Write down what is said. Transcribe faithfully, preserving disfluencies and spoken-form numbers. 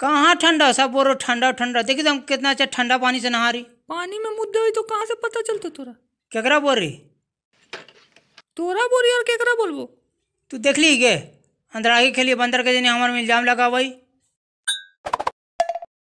कहाँ ठंडा, सब बोलो ठंडा ठंडा। देखिए तुम कितना अच्छा ठंडा पानी से नहा रही। पानी में मुद्दा हुई तो कहाँ से पता चलता तोरा? केकरा बोल रही? तोरा बोल रही और केकरा बोलबो? तू देख ली गे अंदर आगे खेलिए बंदर के जने हमारे में इल्जाम लगा भाई।